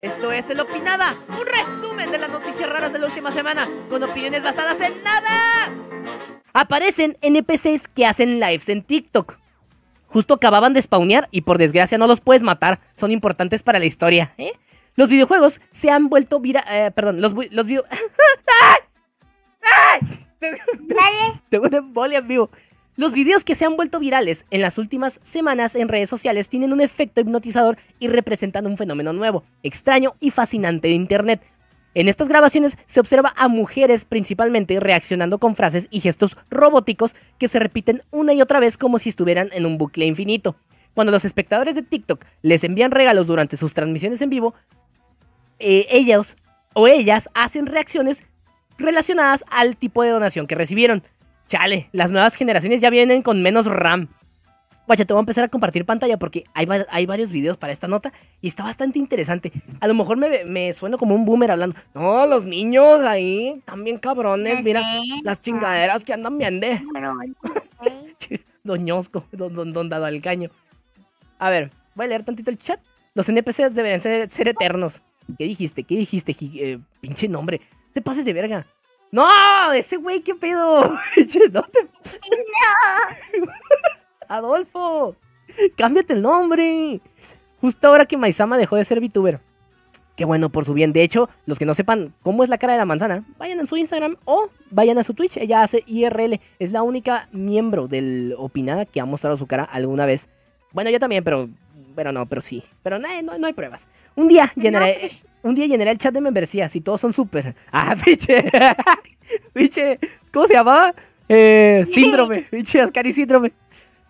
Esto es El Opinada, un resumen de las noticias raras de la última semana, con opiniones basadas en nada. Aparecen NPCs que hacen lives en TikTok. Justo acababan de spawnear y por desgracia no los puedes matar, son importantes para la historia. Los videojuegos se han vuelto Los videos que se han vuelto virales en las últimas semanas en redes sociales tienen un efecto hipnotizador y representan un fenómeno nuevo, extraño y fascinante de internet. En estas grabaciones se observa a mujeres principalmente reaccionando con frases y gestos robóticos que se repiten una y otra vez como si estuvieran en un bucle infinito. Cuando los espectadores de TikTok les envían regalos durante sus transmisiones en vivo, ellas hacen reacciones relacionadas al tipo de donación que recibieron. Chale, las nuevas generaciones ya vienen con menos RAM. Guacha, te voy a empezar a compartir pantalla porque hay varios videos para esta nota y está bastante interesante. A lo mejor me sueno como un boomer hablando. No, los niños ahí también cabrones. Mira las chingaderas que andan bien de. Don dado al caño. A ver, voy a leer tantito el chat. Los NPCs deberían ser eternos. ¿Qué dijiste? Pinche nombre. Te pases de verga. ¡No! ¡Ese güey, qué pedo! ¡No te... ¡No! ¡Adolfo! ¡Cámbiate el nombre! Justo ahora que Maisama dejó de ser VTuber. ¡Qué bueno por su bien! De hecho, los que no sepan cómo es la cara de la manzana, vayan a su Instagram o vayan a su Twitch. Ella hace IRL. Es la única miembro del Opinada que ha mostrado su cara alguna vez. Bueno, yo también, pero sí. Pero no hay pruebas. Un día llenaré... No, pues... Un día llenaré el chat de membresías y todos son súper. ¡Ah, pinche! ¡Pinche! ¿Cómo se llamaba? Síndrome. ¡Pinche Ascari síndrome!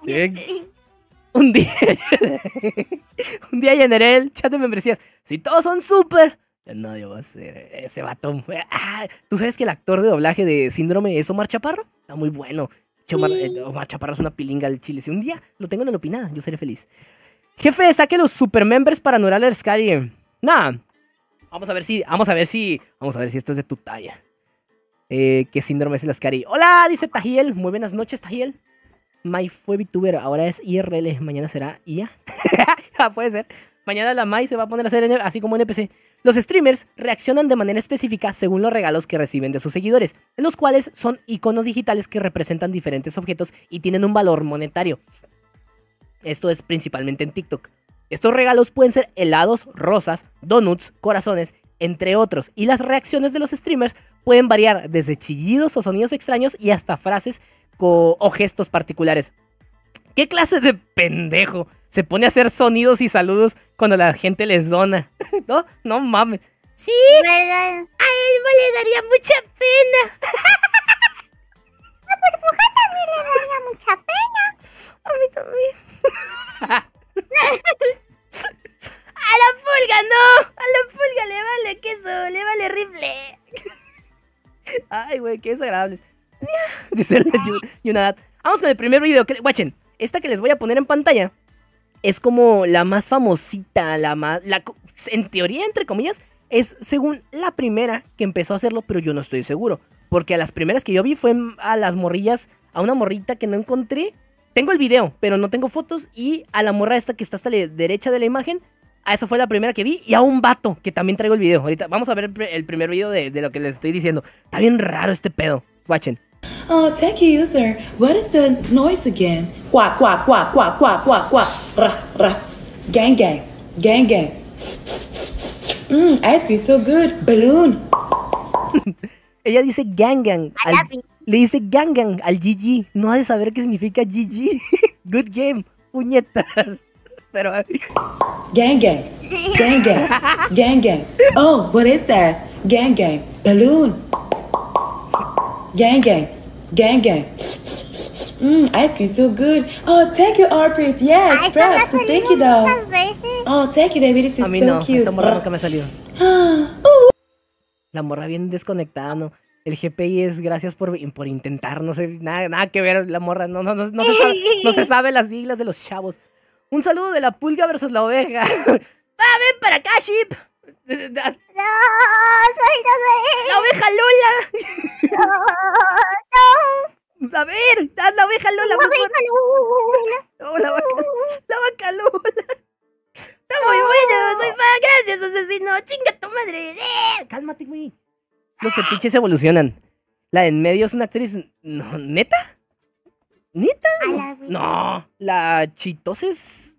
¿Sí? Un día llenaré el chat de membresías. Si todos son súper. No, yo voy a ser ese vato. Ah, ¿tú sabes que el actor de doblaje de Síndrome es Omar Chaparro? Está muy bueno. Sí. Omar Chaparro es una pilinga al chile. Si un día lo tengo en el Opinada, yo seré feliz. Jefe, saque los super members para anular al Ascari. Nada. Vamos a ver si esto es de tu talla. ¿Qué síndrome es el Ascari? ¡Hola! Dice Tajiel. Muy buenas noches, Tajiel. Mai fue VTuber, ahora es IRL. Mañana será IA. Puede ser. Mañana la Mai se va a poner a hacer así como NPC. Los streamers reaccionan de manera específica según los regalos que reciben de sus seguidores, en los cuales son iconos digitales que representan diferentes objetos y tienen un valor monetario. Esto es principalmente en TikTok. Estos regalos pueden ser helados, rosas, donuts, corazones, entre otros. Y las reacciones de los streamers pueden variar desde chillidos o sonidos extraños y hasta frases o gestos particulares. ¿Qué clase de pendejo se pone a hacer sonidos y saludos cuando la gente les dona? No, no mames. Sí, ¿verdad? A él le daría mucha pena. La burbuja también le daría mucha pena. A mí también. ¡A la pulga no! ¡A la pulga le vale queso! ¡Le vale rifle! ¡Ay, güey! ¡Qué desagradables! Dice la Yunadad. Vamos con el primer video. Guachen, esta que les voy a poner en pantalla es como la más famosita, en teoría, entre comillas, es según la primera que empezó a hacerlo, pero yo no estoy seguro. Porque a las primeras que yo vi fue a las morrillas, a una morrita que no encontré. Tengo el video, pero no tengo fotos. Y a la morra esta que está hasta la derecha de la imagen, a esa fue la primera que vi. Y a un vato, que también traigo el video. Ahorita vamos a ver el primer video de lo que les estoy diciendo. Está bien raro este pedo. Watchen. Oh, thank you, user. What is the noise again? Qua, qua, qua, qua, qua, qua, qua. Ra, ra. Gang, gang. Gang, gang. Ice cream so good. Balloon. Ella dice gang, gang. Le dice gangang al GG. No ha de saber qué significa GG. Good game. Puñetas. Pero... Gang gang. Gang gang. Gang gang. Oh, what is that? Gang gang. Balloon. Gang gang. Gang gang. Ice cream so good. Oh, thank you, Arpit. Yes, props. Thank you, though. Oh, thank you, baby. This is so cute. A mí no, esta morra nunca me ha salido. La morra bien desconectada, ¿no? El GPI es gracias por intentar, no sé, nada que ver, la morra, no se sabe las siglas de los chavos. Un saludo de la pulga versus la oveja. ¡Ah, ven para acá, Ship! ¡No, suéltame! ¡La oveja Lola! ¡No, no! A ver, haz la oveja Lola, por favor. ¡La oveja Lola! ¡No, la vaca Lola! ¡No, muy bueno, soy fan, gracias, asesino, chinga tu madre. Cálmate, güey. Los fetiches evolucionan. La de en medio es una actriz... No, ¿neta? ¿Neta? No, la Chitoses...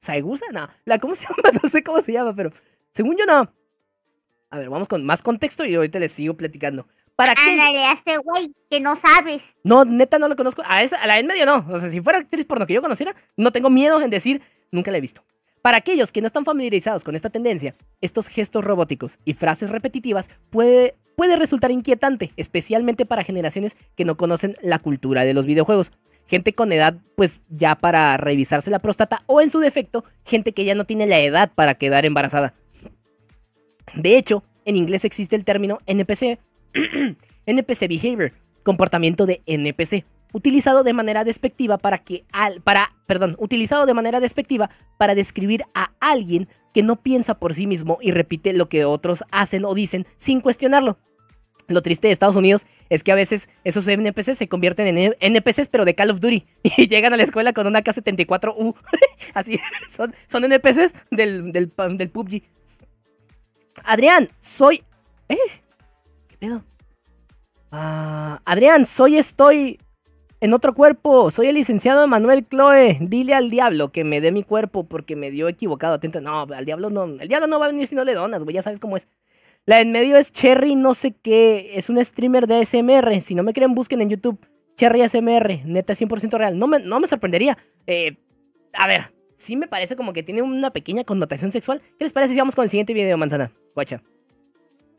Saigusa, no. La, ¿cómo se llama? No sé cómo se llama, pero... Según yo, no. A ver, vamos con más contexto y ahorita les sigo platicando. ¿Para qué? Ándale, a este güey que no sabes. No, neta, no lo conozco. A esa, a la de en medio, no. O sea, si fuera actriz porno que yo conociera, no tengo miedo en decir, nunca la he visto. Para aquellos que no están familiarizados con esta tendencia, estos gestos robóticos y frases repetitivas puede resultar inquietante, especialmente para generaciones que no conocen la cultura de los videojuegos. Gente con edad, pues, ya para revisarse la próstata, o en su defecto, gente que ya no tiene la edad para quedar embarazada. De hecho, en inglés existe el término NPC, NPC Behavior, comportamiento de NPC, utilizado de manera despectiva para describir a alguien que no piensa por sí mismo y repite lo que otros hacen o dicen sin cuestionarlo. Lo triste de Estados Unidos es que a veces esos NPCs se convierten en NPCs pero de Call of Duty y llegan a la escuela con una K-74U. Así son NPCs del PUBG. Adrián, soy... ¿Qué pedo? Adrián, estoy en otro cuerpo. Soy el licenciado Manuel Chloe. Dile al diablo que me dé mi cuerpo porque me dio equivocado. Atento. No, al diablo no. El diablo no va a venir si no le donas, güey. Ya sabes cómo es. La en medio es Cherry no sé qué. Es un streamer de ASMR. Si no me creen, busquen en YouTube. Cherry ASMR. Neta, 100% real. No me sorprendería. A ver. Sí me parece como que tiene una pequeña connotación sexual. ¿Qué les parece si vamos con el siguiente video, manzana? Guacha.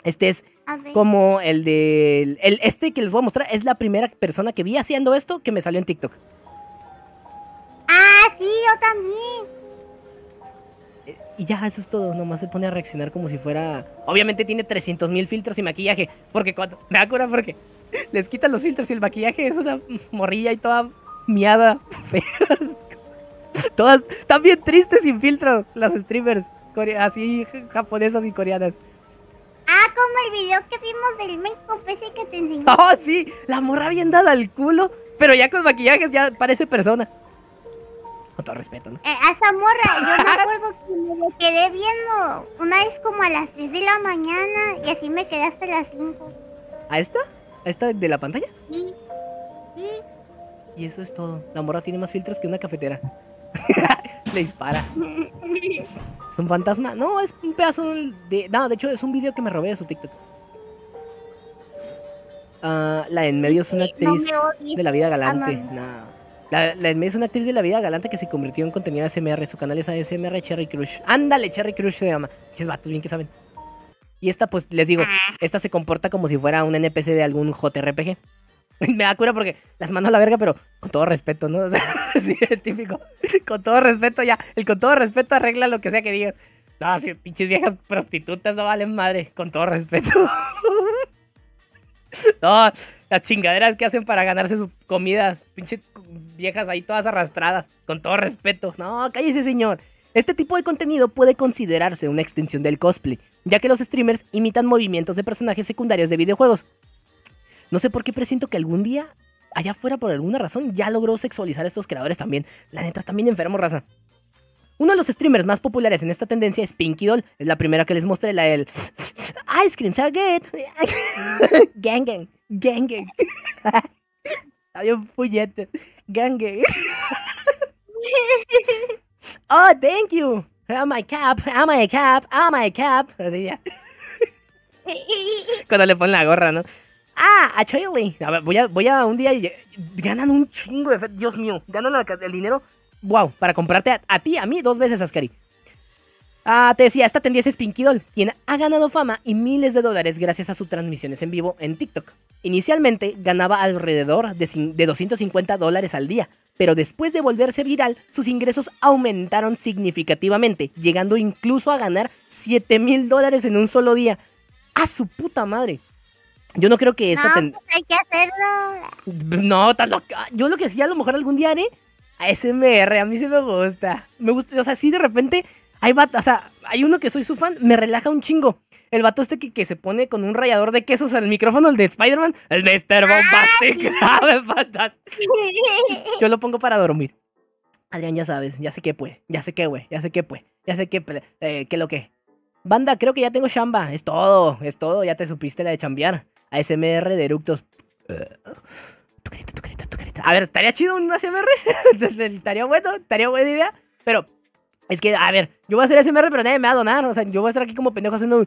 Este es como el de... Este que les voy a mostrar es la primera persona que vi haciendo esto que me salió en TikTok. ¡Ah, sí! ¡Yo también! Y ya, eso es todo. Nomás se pone a reaccionar como si fuera... Obviamente tiene 300,000 filtros y maquillaje. Porque cuando... Me acuerdo porque les quitan los filtros y el maquillaje es una morrilla y toda miada fea. Todas también tristes sin filtros, las streamers así japonesas y coreanas. Ah, como el video que vimos del make-up ese que te enseñé. Oh, sí, la morra bien dada al culo, pero ya con maquillajes ya parece persona. Con todo respeto, ¿no? A esa morra, yo me acuerdo que me lo quedé viendo una vez como a las 3 de la mañana y así me quedé hasta las 5. ¿A esta? ¿A esta de la pantalla? Sí, sí. Y eso es todo. La morra tiene más filtros que una cafetera. Le dispara. ¿Es un fantasma? No, es un pedazo de... No, de hecho es un video que me robé de su TikTok. La de en medio es una actriz de la vida galante. No. La de en medio es una actriz de la vida galante que se convirtió en contenido ASMR. Su canal es ASMR Cherry Crush. Ándale, Cherry Crush se llama. Ches vatos, bien que saben. Y esta, pues, les digo, esta se comporta como si fuera un NPC de algún JRPG. Me da cura porque las mando a la verga, pero con todo respeto, ¿no? O sea, sí, típico. Con todo respeto ya. El con todo respeto arregla lo que sea que digas. No, si pinches viejas prostitutas no valen madre. Con todo respeto. No, las chingaderas que hacen para ganarse su comida. Pinches viejas ahí todas arrastradas. Con todo respeto. No, cállese, señor. Este tipo de contenido puede considerarse una extensión del cosplay, ya que los streamers imitan movimientos de personajes secundarios de videojuegos. No sé por qué presiento que algún día, allá afuera por alguna razón, ya logró sexualizar a estos creadores también. La neta, también enfermo, raza. Uno de los streamers más populares en esta tendencia es Pinky Doll. Es la primera que les mostré, la del... Ice cream, so good. Gang, gang, gang, gang. Había un puñete. Gang, gang. Oh, thank you. Oh, my cap, oh, my cap, oh, my cap. Así ya. Cuando le ponen la gorra, ¿no? Ah, a Charlie. A ver, voy a un día y ganan un chingo de... Dios mío, ganan el dinero. Wow, para comprarte a ti, a mí, 2 veces, Ascari. Ah, te decía, esta tendencia es Pinky Doll, quien ha ganado fama y miles de dólares gracias a sus transmisiones en vivo en TikTok. Inicialmente ganaba alrededor de $250 al día, pero después de volverse viral, sus ingresos aumentaron significativamente, llegando incluso a ganar $7,000 en un solo día. ¡A su puta madre! Yo no creo que esto... No, pues hay que hacerlo. No, tan loca. Yo lo que sí a lo mejor algún día haré ASMR, a mí sí me gusta. Me gusta, o sea, sí de repente hay vato, o sea, hay uno que soy su fan, me relaja un chingo. El vato este que se pone con un rallador de quesos al micrófono, el de Spider-Man, el Mr. Bombastic. Fantástico. Yo lo pongo para dormir. Adrián, ya sabes, ya sé qué, güey. Ya sé que lo que... Banda, creo que ya tengo chamba. Es todo, ya te supiste la de chambear. ASMR de eructos. Tu carita. A ver, ¿estaría chido un ASMR? ¿Estaría bueno? ¿Estaría buena idea? Pero, es que, a ver, yo voy a hacer ASMR, pero nadie me va a donar. O sea, yo voy a estar aquí como pendejo haciendo...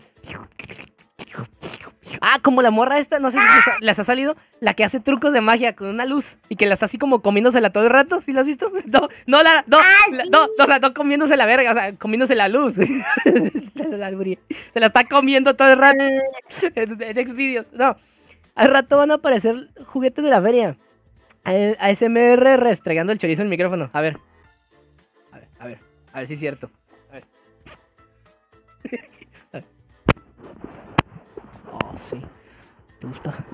Ah, como la morra esta, no sé si les ha salido, la que hace trucos de magia con una luz y que la está así como comiéndosela todo el rato, ¿sí la has visto? No, comiéndose la verga, o sea, comiéndose la luz. Se la está comiendo todo el rato en Xvideos. No, al rato van a aparecer juguetes de la feria. ASMR restregando el chorizo en el micrófono. A ver si es cierto. Sí,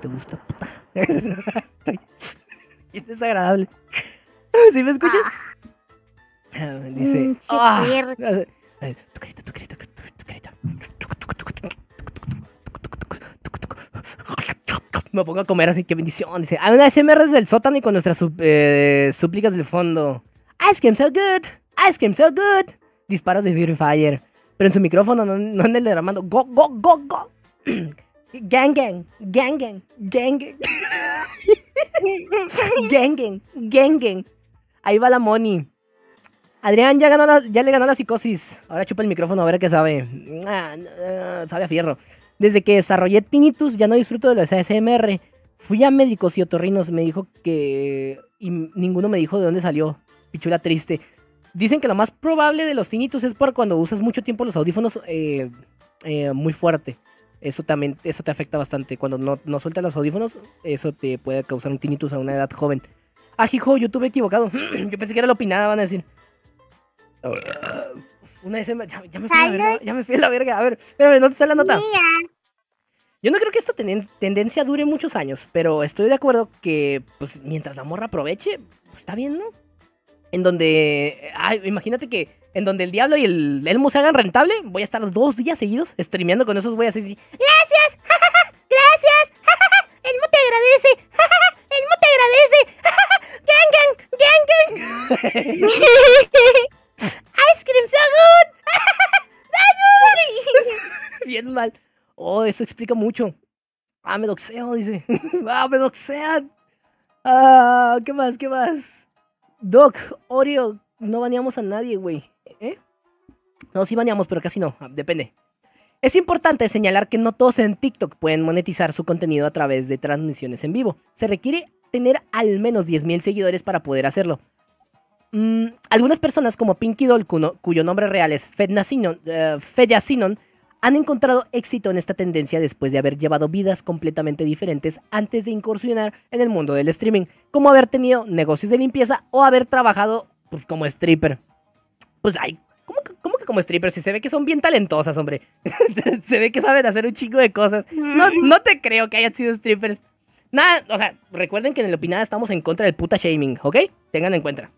te gusta, puta. Es desagradable. ¿Sí me escuchas? Dice. Tu carita. Me pongo a comer así, qué bendición. Dice, hay una ASMR del sótano y con nuestras súplicas del fondo. Ice cream so good. Disparos de Free Fire. Pero en su micrófono, no en el de Armando. Go. Gang. Ahí va la Moni. Adrián ya le ganó la psicosis. Ahora chupa el micrófono a ver qué sabe. Sabe a fierro. Desde que desarrollé tinnitus ya no disfruto de los ASMR. Fui a médicos y otorrinos. Me dijo que... Y ninguno me dijo de dónde salió. Pichula triste. Dicen que lo más probable de los tinnitus es por cuando usas mucho tiempo los audífonos muy fuerte. Eso también, eso te afecta bastante. Cuando no sueltas los audífonos, eso te puede causar un tinnitus a una edad joven. Ah, hijo, yo tuve equivocado. Yo pensé que era El Opinada, van a decir. Una ASMR. Ya me fui a la verga. A ver, espérame, ¿dónde está la nota? Yo no creo que esta tendencia dure muchos años, pero estoy de acuerdo que, pues, mientras la morra aproveche, pues, está bien, ¿no? En donde... Ay, imagínate que en donde el diablo y el elmo se hagan rentable, voy a estar 2 días seguidos streameando con esos güeyes así. ¡Gracias! ¡Gracias! ¡Elmo te agradece! ¡Elmo te agradece! ¡Gang, gang! ¡Gang, gang! ¡Ice cream so good! Bien mal. Oh, eso explica mucho. Ah, me doxeo, dice. Ah, me doxean. Ah, ¿qué más? Doc, Oreo, no baneamos a nadie, güey. ¿Eh? No, sí baneamos, pero casi no, depende. Es importante señalar que no todos en TikTok pueden monetizar su contenido a través de transmisiones en vivo. Se requiere tener al menos 10,000 seguidores para poder hacerlo. Algunas personas como Pinky Doll, cuyo nombre real es Fedha Sinon, han encontrado éxito en esta tendencia después de haber llevado vidas completamente diferentes antes de incursionar en el mundo del streaming, como haber tenido negocios de limpieza o haber trabajado, pues, como stripper. Pues, ay, ¿cómo que como stripper? Si se ve que son bien talentosas, hombre. Se ve que saben hacer un chingo de cosas. No te creo que hayan sido strippers. Nada, o sea, recuerden que en El Opinada estamos en contra del puta shaming, ¿ok? Tengan en cuenta.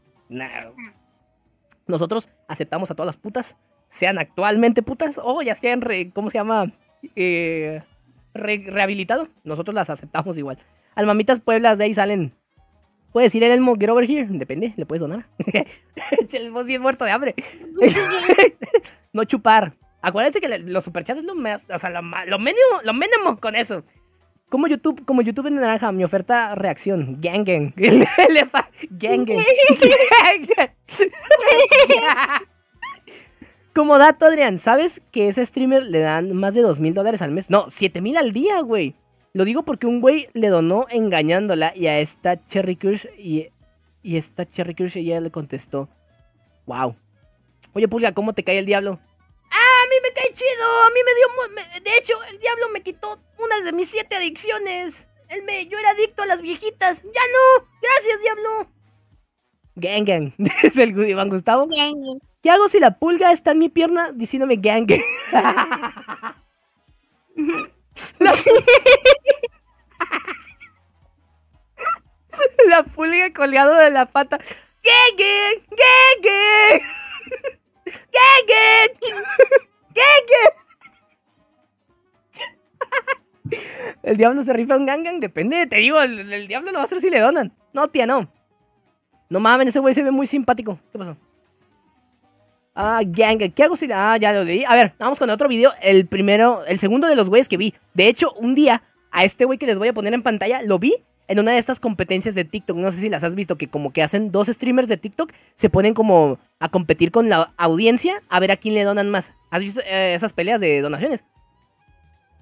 Nosotros aceptamos a todas las putas, sean actualmente putas o ya sean, rehabilitado. Nosotros las aceptamos igual. Almamitas pueblas de ahí salen. ¿Puedes ir el elmo, get over here? Depende, le puedes donar. El elmo es bien muerto de hambre. No chupar. Acuérdense que los superchats es lo más, o sea, lo mínimo con eso. Como YouTube en naranja, mi oferta reacción. Gang. Gang. Como dato, Adrián, ¿sabes que ese streamer le dan más de $2,000 al mes? No, $7,000 al día, güey. Lo digo porque un güey le donó engañándola y a esta Cherry Crush y ella le contestó. Wow. Oye, Pulga, ¿cómo te cae el diablo? ¡Ah, a mí me cae chido! A mí me dio... De hecho, el diablo me quitó una de mis 7 adicciones. Yo era adicto a las viejitas. ¡Ya no! ¡Gracias, diablo! Gang. Es el Iván Gustavo. Gang. ¿Qué hago si la pulga está en mi pierna diciéndome gang? La pulga colgado de la pata. Gang. El diablo se rifa un gang. Depende, te digo, el diablo lo va a hacer si le donan. No, tía, no. No mames, ese güey se ve muy simpático. ¿Qué pasó? Ah, Ganga, ¿qué hago si la...? Ah, ya lo leí. A ver, vamos con otro video. El primero, el segundo de los güeyes que vi. De hecho, un día, a este güey que les voy a poner en pantalla, lo vi en una de estas competencias de TikTok. No sé si las has visto, que como que hacen dos streamers de TikTok, se ponen como a competir con la audiencia a ver a quién le donan más. ¿Has visto esas peleas de donaciones?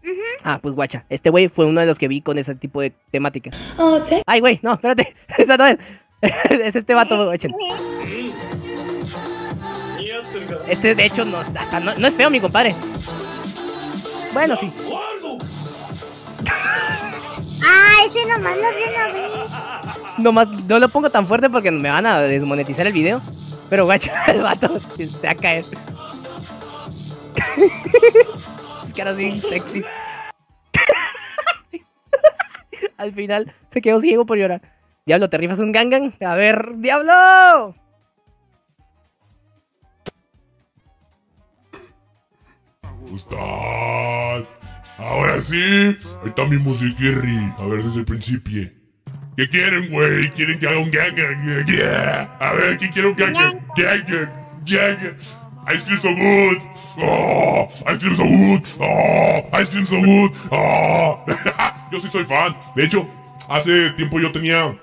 Uh-huh. Ah, pues guacha, este güey fue uno de los que vi con ese tipo de temática. Oh, sí. Ay, güey, no, espérate. Esa no es. Es este vato, echen. Este, de hecho, no, hasta no es feo, mi compadre. Bueno, sí. Ah, ese nomás lo vi una vez. Nomás, no lo pongo tan fuerte porque me van a desmonetizar el video. Pero guacha, el vato se va a caer. Es caras bien sexy. Al final se quedó ciego por llorar. Diablo, ¿te rifas un gangan? A ver, Diablo. Gustad. Ahora sí, ahí está mi musiquirri. A ver desde el principio. ¿Qué quieren, güey? ¿Quieren que haga un gangan? Yeah. A ver, ¿quién quiere un gangan? Gangan, gangan. Ice cream so good. Oh, ice cream so good. Oh, ice cream so good. Oh. Yo sí soy fan. De hecho, hace tiempo yo tenía...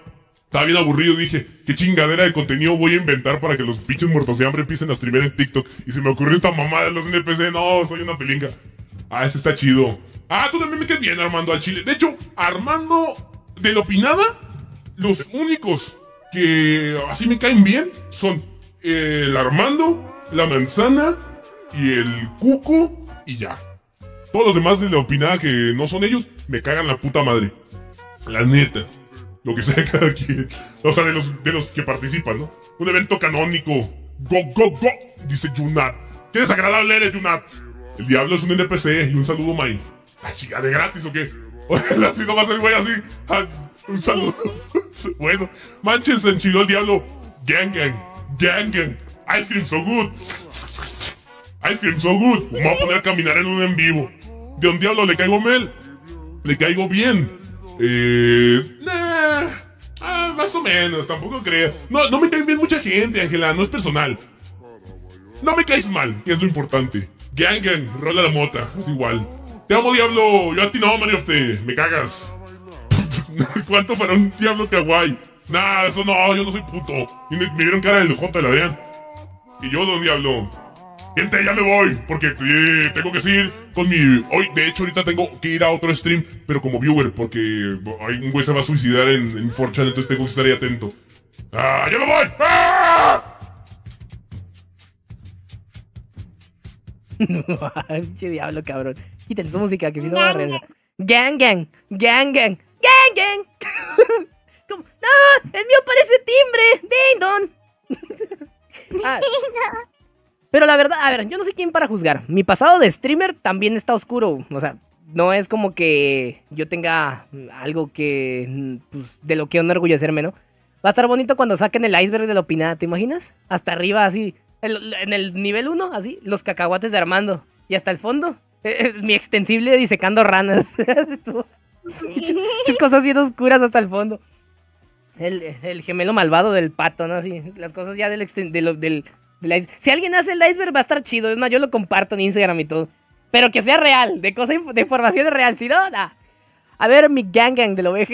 Estaba bien aburrido, dije, qué chingadera de contenido voy a inventar para que los pinches muertos de hambre empiecen a streamear en TikTok. Y se me ocurrió esta mamada de los NPC, no, soy una pelinga. Ah, ese está chido. Ah, tú también me quedas bien, Armando, al chile. De hecho, Armando del Opinada, los únicos que así me caen bien son el Armando, la Manzana y el Cuco y ya. Todos los demás de la Opinada que no son ellos, me cagan la puta madre. La neta. Lo que sea de cada quien. O sea, de los que participan, ¿no? Un evento canónico. Go, go, go. Dice Junat. Qué desagradable eres, Junat. El diablo es un NPC. Y un saludo, May. Ah, chica, ¿de gratis o qué? Ojalá, si no va a ser güey así. Ah, un saludo. Bueno. Manches, se enchiló el diablo. Gang, gang. Gang, gang. Ice cream so good. Ice cream so good. Me voy a poner a caminar en un en vivo. ¿De un diablo le caigo Mel? Le caigo bien. Más o menos, tampoco creo. No, no me cae bien mucha gente, Ángela, no es personal. No me caes mal, que es lo importante. Gang, gang, rola la mota, es igual. Te amo, diablo, yo a ti no, Mariote, me cagas. ¿Cuánto para un diablo kawaii? Nah, eso no, yo no soy puto. Me vieron cara de lujota, la vean. Y yo, don diablo. Gente, ya me voy, porque tengo que seguir con mi... Hoy, de hecho, ahorita tengo que ir a otro stream, pero como viewer, porque hay un güey se va a suicidar en 4chan, entonces tengo que estar ahí atento. ¡Ah, ya me voy! ¡Ah! Pinche diablo, cabrón. Quítale su música, que si no va a regresar. ¡Gang, gang! ¡Gang, gang! ¡Gang, gang! ¿Cómo? ¡No! ¡El mío parece timbre! ¡Ding, don! Ah. Pero la verdad, a ver, yo no sé quién para juzgar. Mi pasado de streamer también está oscuro. O sea, no es como que yo tenga algo que... Pues, de lo que enorgullecerme, ¿no? Va a estar bonito cuando saquen el iceberg de la Opinada, ¿te imaginas? Hasta arriba, así. En el nivel 1, así. Los cacahuates de Armando. Y hasta el fondo, mi extensible disecando ranas. Muchas cosas bien oscuras hasta el fondo. El gemelo malvado del pato, ¿no? Así. Las cosas ya del Si alguien hace el iceberg va a estar chido. Es más, yo lo comparto en Instagram y todo. Pero que sea real, de información real. Si no, nah. A ver, mi gangang de la oveja.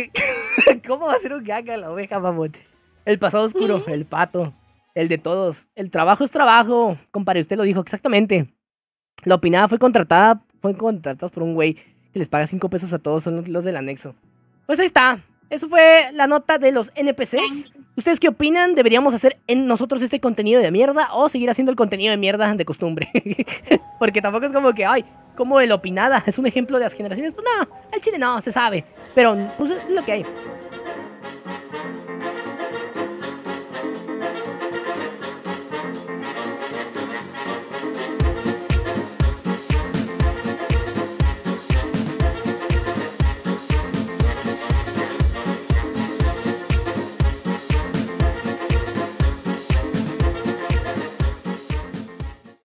¿Cómo va a ser un gangang la oveja, mamón? El pasado oscuro, el pato, el de todos. El trabajo es trabajo, compadre, usted lo dijo exactamente. La Opinada fue contratada por un güey que les paga 5 pesos a todos. Son los del anexo. Pues ahí está. Eso fue la nota de los NPCs. ¿Ustedes qué opinan? ¿Deberíamos hacer en nosotros este contenido de mierda o seguir haciendo el contenido de mierda de costumbre? Porque tampoco es como que, ay, como el Opinada es un ejemplo de las generaciones. Pues no, al chile no, se sabe. Pero pues es lo que hay.